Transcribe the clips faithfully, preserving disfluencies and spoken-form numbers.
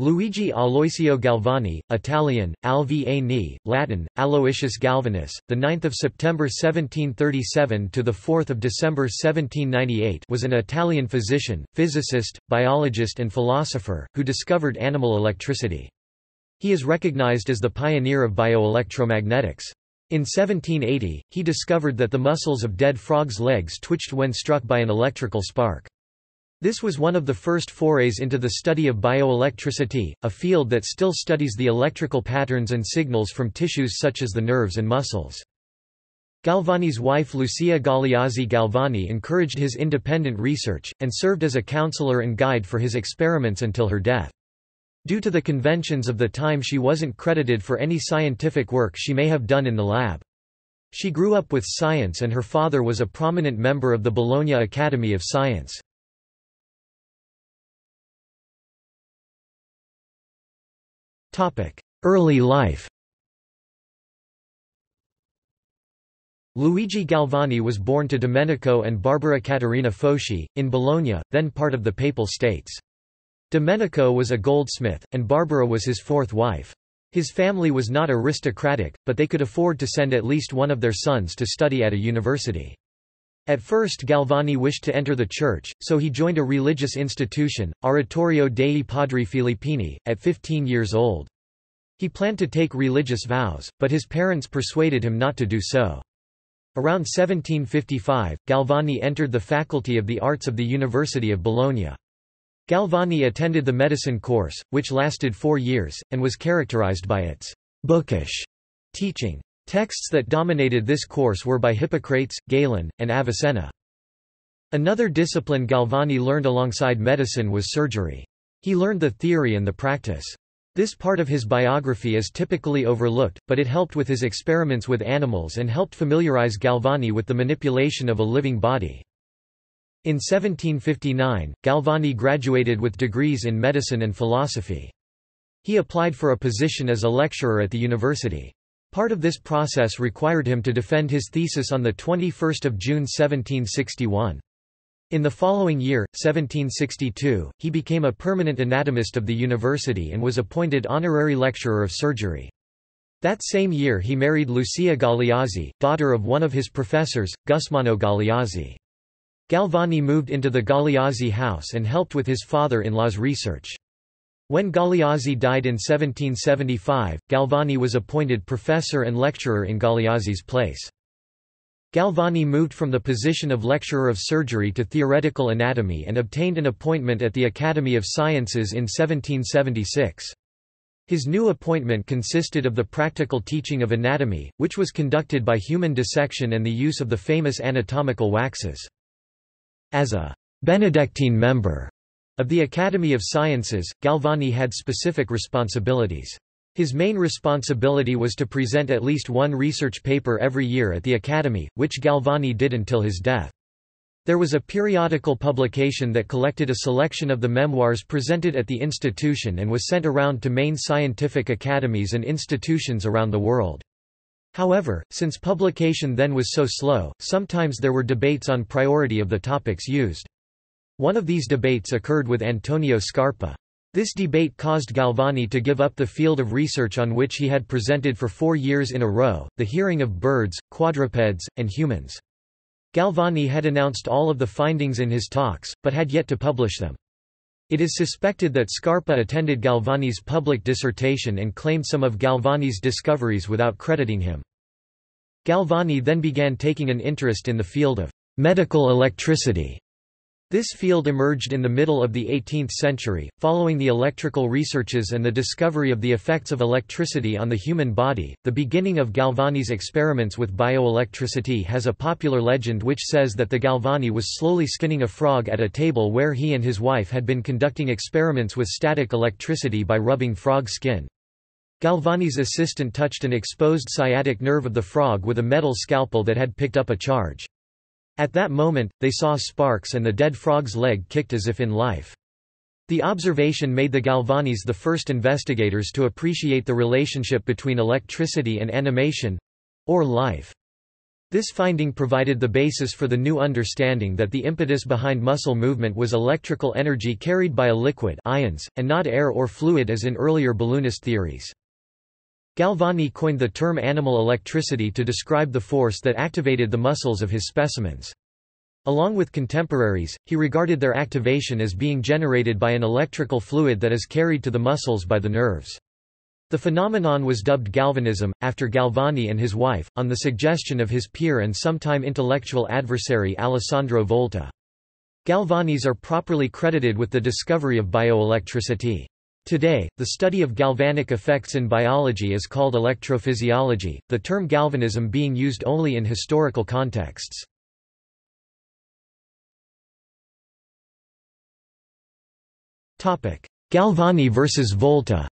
Luigi Aloisio Galvani, Italian, Alv. Latin, Aloysius Galvanus, the ninth of September seventeen thirty-seven to the fourth of December seventeen ninety-eight, was an Italian physician, physicist, biologist, and philosopher who discovered animal electricity. He is recognized as the pioneer of bioelectromagnetics. In seventeen eighty, he discovered that the muscles of dead frogs' legs twitched when struck by an electrical spark. This was one of the first forays into the study of bioelectricity, a field that still studies the electrical patterns and signals from tissues such as the nerves and muscles. Galvani's wife Lucia Galeazzi Galvani encouraged his independent research, and served as a counselor and guide for his experiments until her death. Due to the conventions of the time, she wasn't credited for any scientific work she may have done in the lab. She grew up with science, and her father was a prominent member of the Bologna Academy of Science. Early life. Luigi Galvani was born to Domenico and Barbara Caterina Foschi, in Bologna, then part of the Papal States. Domenico was a goldsmith, and Barbara was his fourth wife. His family was not aristocratic, but they could afford to send at least one of their sons to study at a university. At first Galvani wished to enter the church, so he joined a religious institution, Oratorio dei Padri Filippini, at fifteen years old. He planned to take religious vows, but his parents persuaded him not to do so. Around seventeen fifty-five, Galvani entered the Faculty of the Arts of the University of Bologna. Galvani attended the medicine course, which lasted four years, and was characterized by its bookish teaching. Texts that dominated this course were by Hippocrates, Galen, and Avicenna. Another discipline Galvani learned alongside medicine was surgery. He learned the theory and the practice. This part of his biography is typically overlooked, but it helped with his experiments with animals and helped familiarize Galvani with the manipulation of a living body. In seventeen fifty-nine, Galvani graduated with degrees in medicine and philosophy. He applied for a position as a lecturer at the university. Part of this process required him to defend his thesis on the twenty-first of June seventeen sixty-one. In the following year, seventeen sixty-two, he became a permanent anatomist of the university and was appointed honorary lecturer of surgery. That same year he married Lucia Galeazzi, daughter of one of his professors, Gusmano Galeazzi. Galvani moved into the Galeazzi house and helped with his father-in-law's research. When Galeazzi died in seventeen seventy-five, Galvani was appointed professor and lecturer in Galeazzi's place. Galvani moved from the position of lecturer of surgery to theoretical anatomy and obtained an appointment at the Academy of Sciences in seventeen seventy-six. His new appointment consisted of the practical teaching of anatomy, which was conducted by human dissection and the use of the famous anatomical waxes. As a Benedictine member of the Academy of Sciences, Galvani had specific responsibilities. His main responsibility was to present at least one research paper every year at the Academy, which Galvani did until his death. There was a periodical publication that collected a selection of the memoirs presented at the institution and was sent around to main scientific academies and institutions around the world. However, since publication then was so slow, sometimes there were debates on priority of the topics used. One of these debates occurred with Antonio Scarpa. This debate caused Galvani to give up the field of research on which he had presented for four years in a row, the hearing of birds, quadrupeds, and humans. Galvani had announced all of the findings in his talks, but had yet to publish them. It is suspected that Scarpa attended Galvani's public dissertation and claimed some of Galvani's discoveries without crediting him. Galvani then began taking an interest in the field of medical electricity. This field emerged in the middle of the eighteenth century, following the electrical researches and the discovery of the effects of electricity on the human body. The beginning of Galvani's experiments with bioelectricity has a popular legend which says that the Galvani was slowly skinning a frog at a table where he and his wife had been conducting experiments with static electricity by rubbing frog skin. Galvani's assistant touched an exposed sciatic nerve of the frog with a metal scalpel that had picked up a charge. At that moment, they saw sparks and the dead frog's leg kicked as if in life. The observation made the Galvanis the first investigators to appreciate the relationship between electricity and animation—or life. This finding provided the basis for the new understanding that the impetus behind muscle movement was electrical energy carried by a liquid ions, and not air or fluid as in earlier balloonist theories. Galvani coined the term animal electricity to describe the force that activated the muscles of his specimens. Along with contemporaries, he regarded their activation as being generated by an electrical fluid that is carried to the muscles by the nerves. The phenomenon was dubbed galvanism, after Galvani and his wife, on the suggestion of his peer and sometime intellectual adversary Alessandro Volta. Galvanis are properly credited with the discovery of bioelectricity. Today, the study of galvanic effects in biology is called electrophysiology, the term galvanism being used only in historical contexts. Galvani versus Volta.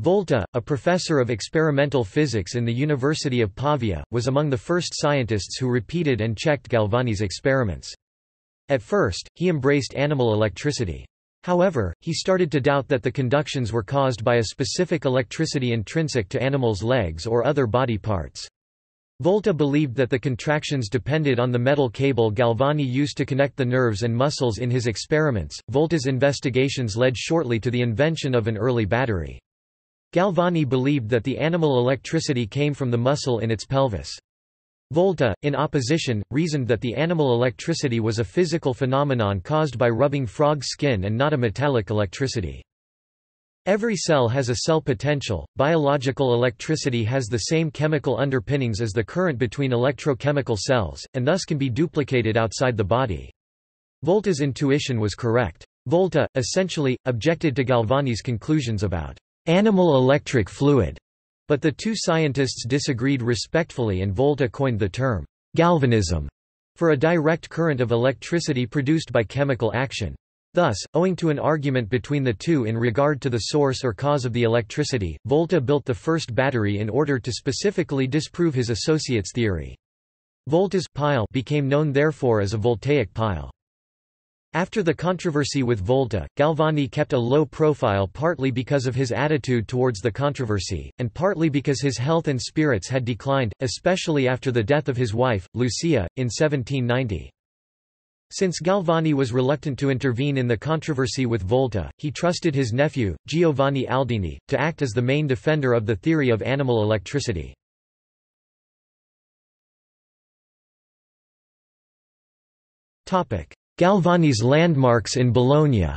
Volta, a professor of experimental physics in the University of Pavia, was among the first scientists who repeated and checked Galvani's experiments. At first, he embraced animal electricity. However, he started to doubt that the conductions were caused by a specific electricity intrinsic to animals' legs or other body parts. Volta believed that the contractions depended on the metal cable Galvani used to connect the nerves and muscles in his experiments. Volta's investigations led shortly to the invention of an early battery. Galvani believed that the animal electricity came from the muscle in its pelvis. Volta, in opposition, reasoned that the animal electricity was a physical phenomenon caused by rubbing frog skin and not a metallic electricity. Every cell has a cell potential. Biological electricity has the same chemical underpinnings as the current between electrochemical cells, and thus can be duplicated outside the body. Volta's intuition was correct. Volta, essentially, objected to Galvani's conclusions about animal electric fluid, but the two scientists disagreed respectfully and Volta coined the term galvanism for a direct current of electricity produced by chemical action. Thus, owing to an argument between the two in regard to the source or cause of the electricity, Volta built the first battery in order to specifically disprove his associates' theory. Volta's pile became known therefore as a voltaic pile. After the controversy with Volta, Galvani kept a low profile partly because of his attitude towards the controversy, and partly because his health and spirits had declined, especially after the death of his wife, Lucia, in seventeen ninety. Since Galvani was reluctant to intervene in the controversy with Volta, he trusted his nephew, Giovanni Aldini, to act as the main defender of the theory of animal electricity. Galvani's landmarks in Bologna.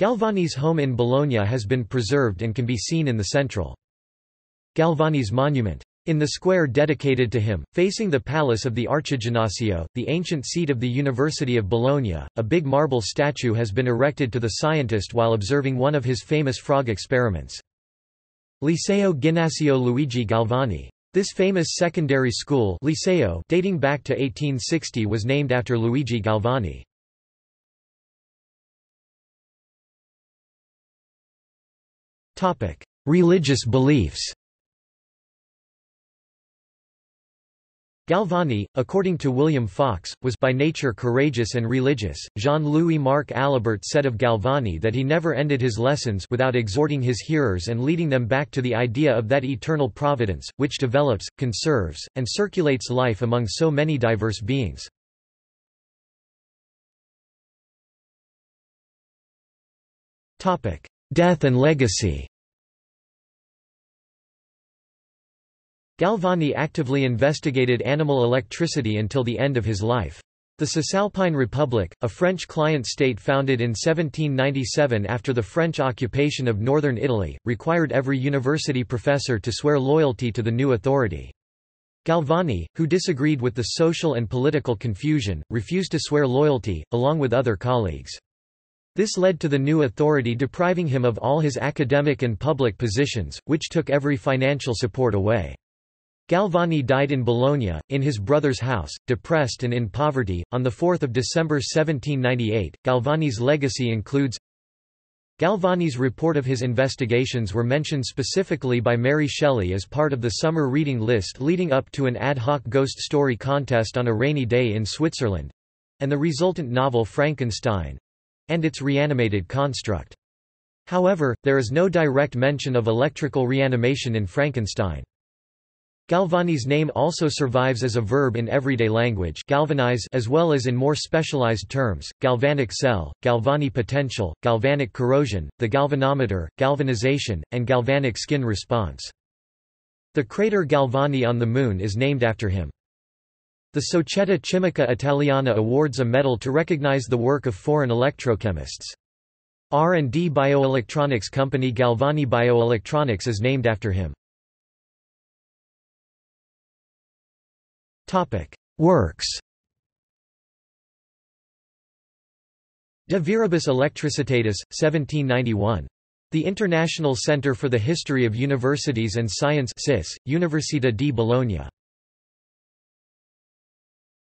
Galvani's home in Bologna has been preserved and can be seen in the central. Galvani's monument. In the square dedicated to him, facing the Palace of the Archiginnasio, the ancient seat of the University of Bologna, a big marble statue has been erected to the scientist while observing one of his famous frog experiments. Liceo Ginnasio Luigi Galvani. This famous secondary school Liceo dating back to eighteen sixty was named after Luigi Galvani. Religious beliefs. Galvani, according to William Fox, was by nature courageous and religious. Jean-Louis Marc Allibert said of Galvani that he never ended his lessons without exhorting his hearers and leading them back to the idea of that eternal providence, which develops, conserves, and circulates life among so many diverse beings. Death and legacy. Galvani actively investigated animal electricity until the end of his life. The Cisalpine Republic, a French client state founded in seventeen ninety-seven after the French occupation of northern Italy, required every university professor to swear loyalty to the new authority. Galvani, who disagreed with the social and political confusion, refused to swear loyalty, along with other colleagues. This led to the new authority depriving him of all his academic and public positions, which took every financial support away. Galvani died in Bologna, in his brother's house, depressed and in poverty, on the fourth of December seventeen ninety-eight. Galvani's legacy includes: Galvani's report of his investigations were mentioned specifically by Mary Shelley as part of the summer reading list leading up to an ad hoc ghost story contest on a rainy day in Switzerland, and the resultant novel Frankenstein, and its reanimated construct. However, there is no direct mention of electrical reanimation in Frankenstein. Galvani's name also survives as a verb in everyday language, galvanize, as well as in more specialized terms, galvanic cell, Galvani potential, galvanic corrosion, the galvanometer, galvanization, and galvanic skin response. The crater Galvani on the Moon is named after him. The Società Chimica Italiana awards a medal to recognize the work of foreign electrochemists. R and D bioelectronics company Galvani Bioelectronics is named after him. Works. De Viribus Electricitatis, seventeen ninety-one. The International Centre for the History of Universities and Science, Università di Bologna.